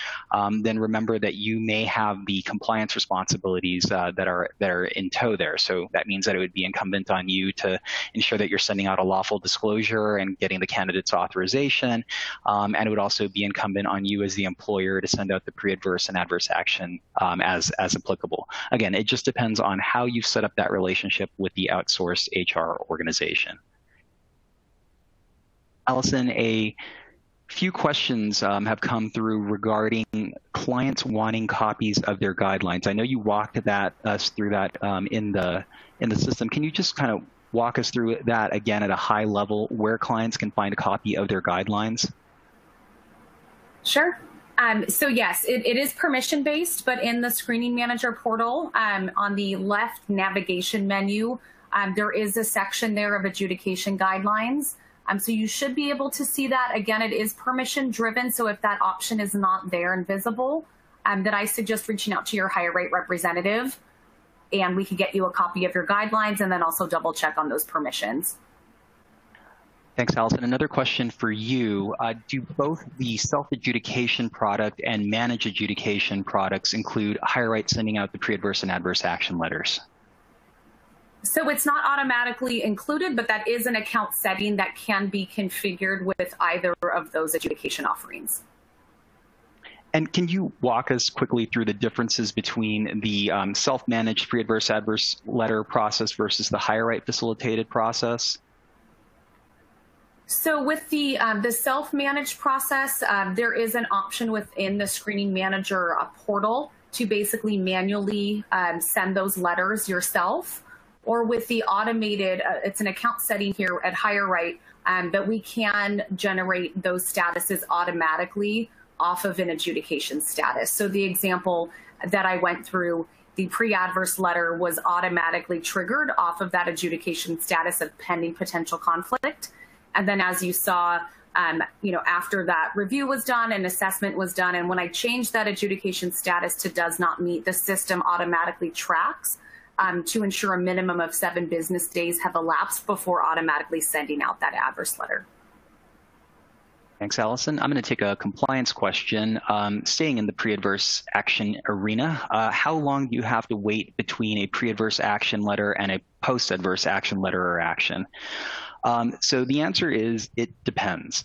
then remember that you may have the compliance responsibilities that are in tow there. So that means that it would be incumbent on you to ensure that you're sending out a lawful disclosure and getting the candidate's authorization, and it would also be incumbent on you as the employer to send out the pre-adverse and adverse action as applicable. Again, it just depends on how you've set up that relationship with the outsourced HR organization. Allison, a few questions have come through regarding clients wanting copies of their guidelines. I know you walked us through that in the system. Can you just kind of walk us through that again at a high level, where clients can find a copy of their guidelines? Sure. So yes, it is permission-based, but in the Screening Manager portal, on the left navigation menu, there is a section there of adjudication guidelines. So you should be able to see that. Again, it is permission-driven, so if that option is not there and visible, then I suggest reaching out to your HireRight representative, and we can get you a copy of your guidelines and then also double-check on those permissions. Thanks, Allison. Another question for you. Do both the self-adjudication product and managed adjudication products include HireRight sending out the pre-adverse and adverse action letters? So it's not automatically included, but that is an account setting that can be configured with either of those adjudication offerings. And can you walk us quickly through the differences between the self-managed pre-adverse adverse letter process versus the HireRight facilitated process? So with the self-managed process, there is an option within the Screening Manager portal to basically manually send those letters yourself, or with the automated, it's an account setting here at HireRight, that we can generate those statuses automatically off of an adjudication status. So the example that I went through, the pre-adverse letter was automatically triggered off of that adjudication status of pending potential conflict. And then as you saw, you know, after that review was done and assessment was done, and when I changed that adjudication status to does not meet, the system automatically tracks to ensure a minimum of 7 business days have elapsed before automatically sending out that adverse letter. Thanks, Allison. I'm going to take a compliance question. Staying in the pre-adverse action arena, how long do you have to wait between a pre-adverse action letter and a post-adverse action letter or action? So the answer is it depends.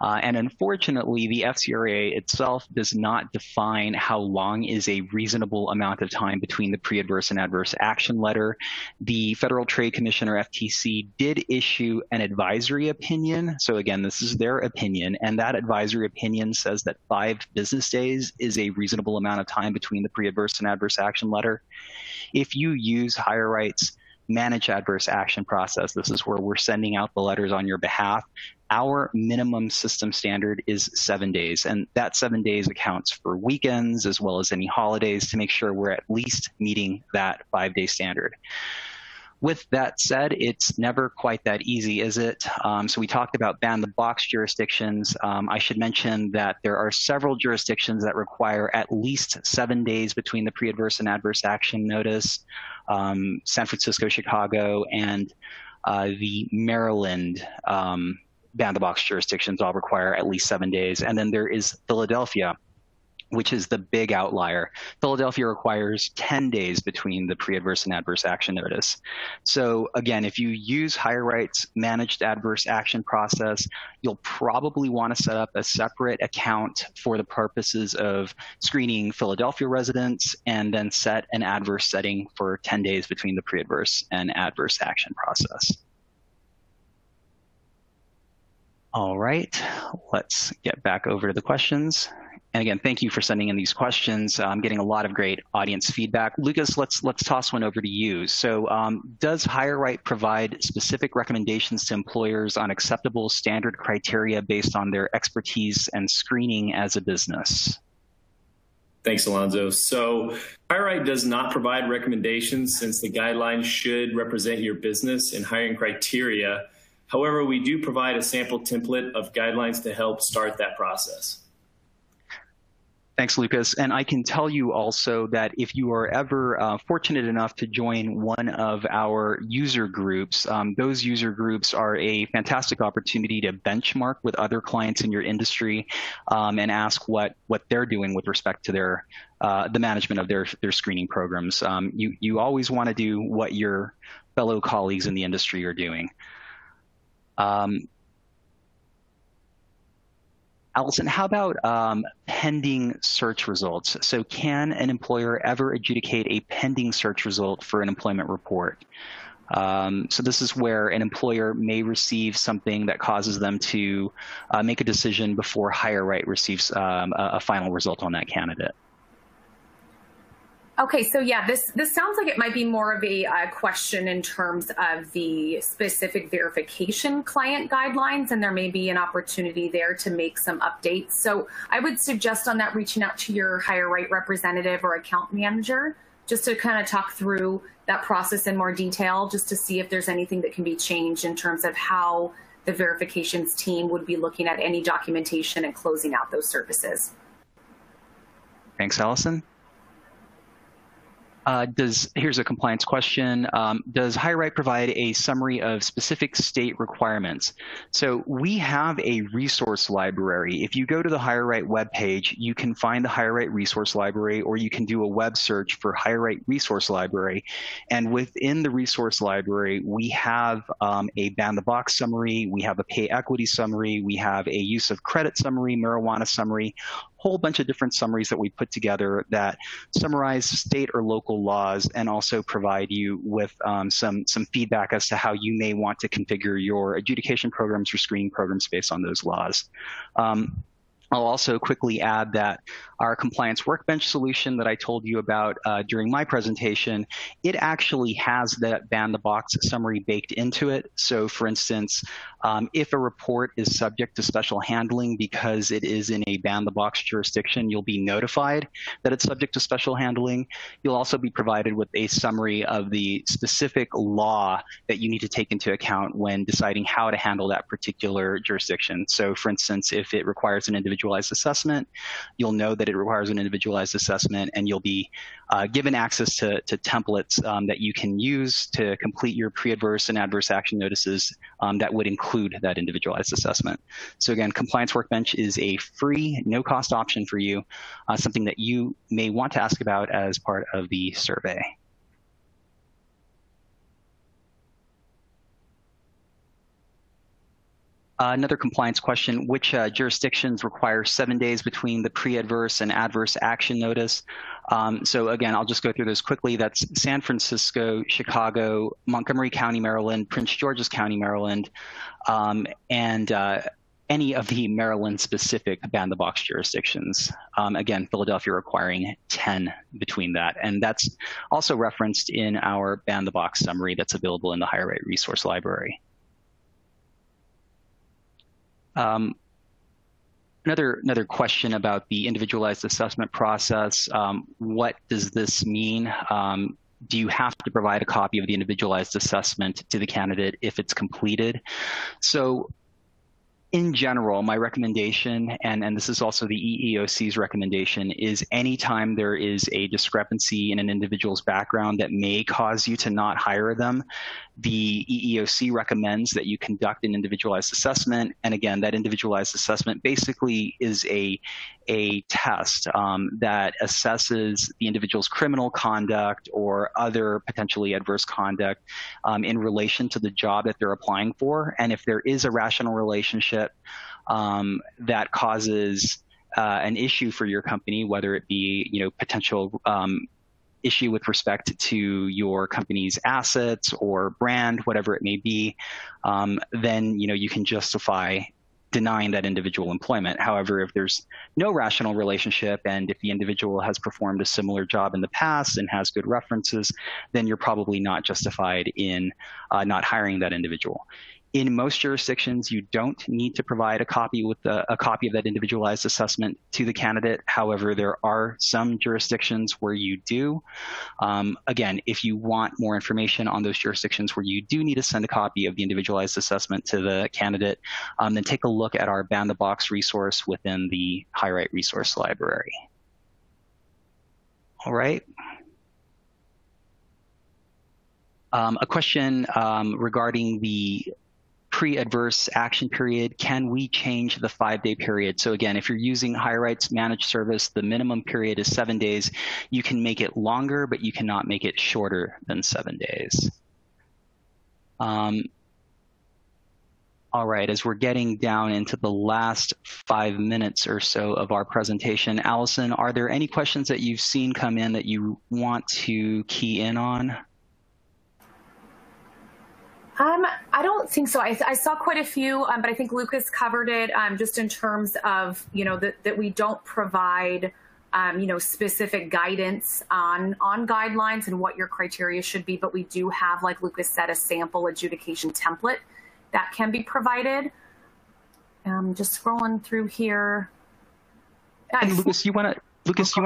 And unfortunately, the FCRA itself does not define how long is a reasonable amount of time between the pre-adverse and adverse action letter. The Federal Trade Commission, or FTC, did issue an advisory opinion. So again, this is their opinion, and that advisory opinion says that 5 business days is a reasonable amount of time between the pre-adverse and adverse action letter. If you use HireRight's managed adverse action process, this is where we're sending out the letters on your behalf, our minimum system standard is 7 days, and that 7 days accounts for weekends as well as any holidays to make sure we're at least meeting that 5-day standard. With that said, it's never quite that easy, is it? So we talked about ban-the-box jurisdictions. I should mention that there are several jurisdictions that require at least 7 days between the pre-adverse and adverse action notice, San Francisco, Chicago, and the Maryland ban-the-box jurisdictions all require at least 7 days. And then there is Philadelphia, which is the big outlier. Philadelphia requires 10 days between the pre-adverse and adverse action notice. So again, if you use HireRight's managed adverse action process, you'll probably want to set up a separate account for the purposes of screening Philadelphia residents, and then set an adverse setting for 10 days between the pre-adverse and adverse action process. All right, let's get back over to the questions. And again, thank you for sending in these questions. I'm getting a lot of great audience feedback. Lucas, let's toss one over to you. So does HireRight provide specific recommendations to employers on acceptable standard criteria based on their expertise and screening as a business? Thanks, Alonzo. So HireRight does not provide recommendations, since the guidelines should represent your business and hiring criteria. However, we do provide a sample template of guidelines to help start that process. Thanks, Lucas. And I can tell you also that if you are ever fortunate enough to join one of our user groups, those user groups are a fantastic opportunity to benchmark with other clients in your industry and ask what they're doing with respect to their the management of their screening programs. You always want to do what your fellow colleagues in the industry are doing. Allison, how about pending search results? So can an employer ever adjudicate a pending search result for an employment report? So this is where an employer may receive something that causes them to make a decision before HireRight receives a final result on that candidate. Okay, so yeah, this sounds like it might be more of a question in terms of the specific verification client guidelines, and there may be an opportunity there to make some updates. So I would suggest on that reaching out to your HireRight representative or account manager just to kind of talk through that process in more detail, just to see if there's anything that can be changed in terms of how the verifications team would be looking at any documentation and closing out those services. Thanks, Allison. Here's a compliance question. Does HireRight provide a summary of specific state requirements? So we have a resource library. If you go to the HireRight webpage, you can find the HireRight resource library, or you can do a web search for HireRight resource library. And within the resource library, we have a ban-the-box summary, we have a pay equity summary, we have a use of credit summary, marijuana summary, whole bunch of different summaries that we put together that summarize state or local laws and also provide you with some feedback as to how you may want to configure your adjudication programs or screening programs based on those laws. I'll also quickly add that our Compliance Workbench solution that I told you about during my presentation, it actually has that ban-the-box summary baked into it. So for instance, if a report is subject to special handling because it is in a ban-the-box jurisdiction, you'll be notified that it's subject to special handling. You'll also be provided with a summary of the specific law that you need to take into account when deciding how to handle that particular jurisdiction. So for instance, if it requires an individualized assessment, you'll know that it requires an individualized assessment, and you'll be given access to templates that you can use to complete your pre-adverse and adverse action notices that would include that individualized assessment. So again, Compliance Workbench is a free, no-cost option for you, something that you may want to ask about as part of the survey. Another compliance question, which jurisdictions require 7 days between the pre-adverse and adverse action notice? So again, I'll just go through those quickly. That's San Francisco, Chicago, Montgomery County, Maryland, Prince George's County, Maryland, and any of the Maryland-specific ban-the-box jurisdictions. Again, Philadelphia requiring 10 between that. And that's also referenced in our ban-the-box summary that's available in the HireRight resource library. Another question about the individualized assessment process. What does this mean? Do you have to provide a copy of the individualized assessment to the candidate if it's completed? So in general, my recommendation, and this is also the EEOC's recommendation, is anytime there is a discrepancy in an individual's background that may cause you to not hire them, the EEOC recommends that you conduct an individualized assessment. And again, that individualized assessment basically is a test that assesses the individual's criminal conduct or other potentially adverse conduct in relation to the job that they're applying for. And if there is a rational relationship that causes an issue for your company, whether it be, you know, potential issue with respect to your company's assets or brand, whatever it may be, then, you know, you can justify denying that individual employment. However, if there's no rational relationship and if the individual has performed a similar job in the past and has good references, then you're probably not justified in not hiring that individual. In most jurisdictions, you don't need to provide a copy with a copy of that individualized assessment to the candidate. However, there are some jurisdictions where you do. Again, if you want more information on those jurisdictions where you do need to send a copy of the individualized assessment to the candidate, then take a look at our ban-the-box resource within the HireRight resource library. All right. A question regarding the pre-adverse action period. Can we change the 5-day period? So again, if you're using HireRight's managed service, the minimum period is 7 days. You can make it longer, but you cannot make it shorter than 7 days. All right, as we're getting down into the last 5 minutes or so of our presentation, Allison, are there any questions that you've seen come in that you want to key in on? I don't think so. I saw quite a few, but I think Lucas covered it just in terms of, you know, that we don't provide, you know, specific guidance on guidelines and what your criteria should be. But we do have, like Lucas said, a sample adjudication template that can be provided. Just scrolling through here. And Lucas, you want to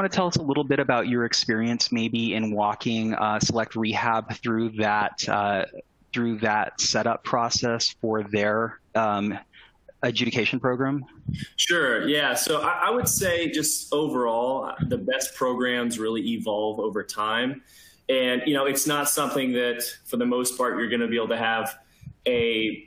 tell us a little bit about your experience maybe in walking Select Rehab through that setup process for their adjudication program? Sure, yeah. So I would say just overall, the best programs really evolve over time. And, you know, it's not something that for the most part, you're gonna be able to have a,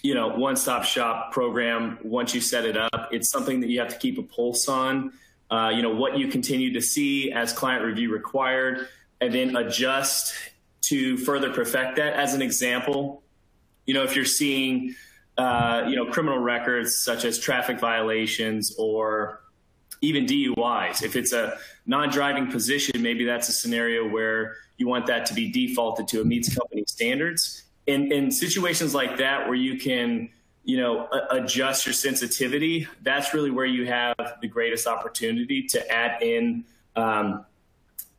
you know, one-stop shop program once you set it up. It's something that you have to keep a pulse on, you know, what you continue to see as client review required, and then adjust to further perfect that. As an example, you know, if you're seeing, you know, criminal records such as traffic violations or even DUIs, if it's a non-driving position, maybe that's a scenario where you want that to be defaulted to a meets company standards. In situations like that where you can, you know, adjust your sensitivity, that's really where you have the greatest opportunity to add in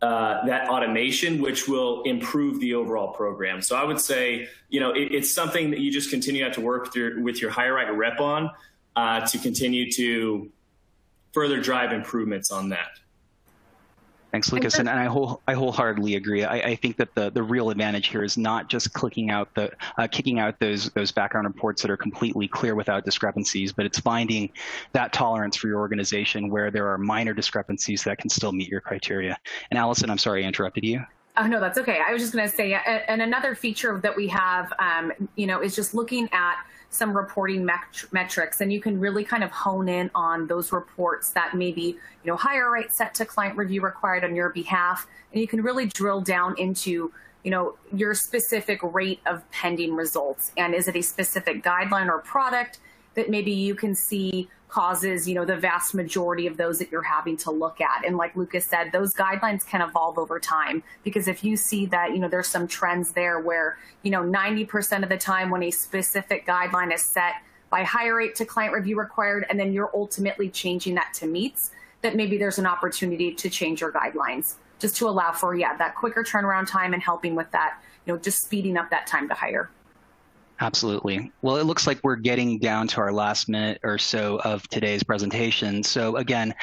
that automation, which will improve the overall program. So I would say, you know, it's something that you just continue to have to work through with your HireRight rep on to continue to further drive improvements on that. Thanks, Lucas, and I wholeheartedly agree. I think that the real advantage here is not just kicking out those background reports that are completely clear without discrepancies, but it's finding that tolerance for your organization where there are minor discrepancies that can still meet your criteria. And Allison, I'm sorry I interrupted you. Oh no, that's okay. I was just going to say, and another feature that we have, you know, is just looking at some reporting metrics, and you can really kind of hone in on those reports that maybe, you know, HireRight set to client review required on your behalf, and you can really drill down into, you know, your specific rate of pending results, and is it a specific guideline or product that maybe you can see causes, you know, the vast majority of those that you're having to look at. And like Lucas said, those guidelines can evolve over time, because if you see that, you know, there's some trends there where, you know, 90% of the time when a specific guideline is set by HireRight to client review required, and then you're ultimately changing that to meets, that maybe there's an opportunity to change your guidelines just to allow for, yeah, that quicker turnaround time and helping with that, you know, just speeding up that time to hire. Absolutely. Well, it looks like we're getting down to our last minute or so of today's presentation. So again,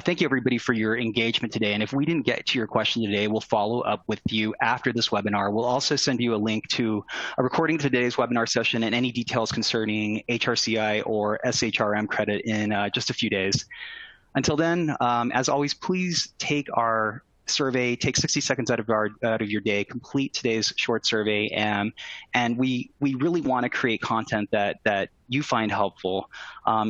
thank you everybody for your engagement today. And if we didn't get to your question today, we'll follow up with you after this webinar. We'll also send you a link to a recording of today's webinar session and any details concerning HRCI or SHRM credit in just a few days. Until then, as always, please take our survey, take 60 seconds out of your day, complete today's short survey, and we really want to create content that you find helpful.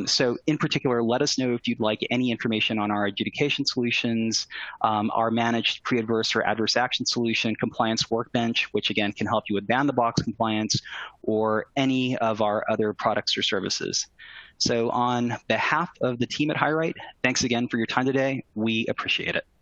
So in particular, let us know if you'd like any information on our adjudication solutions, our managed pre-adverse or adverse action solution, Compliance Workbench, which again can help you with ban-the-box compliance, or any of our other products or services. So on behalf of the team at HireRight, thanks again for your time today. We appreciate it.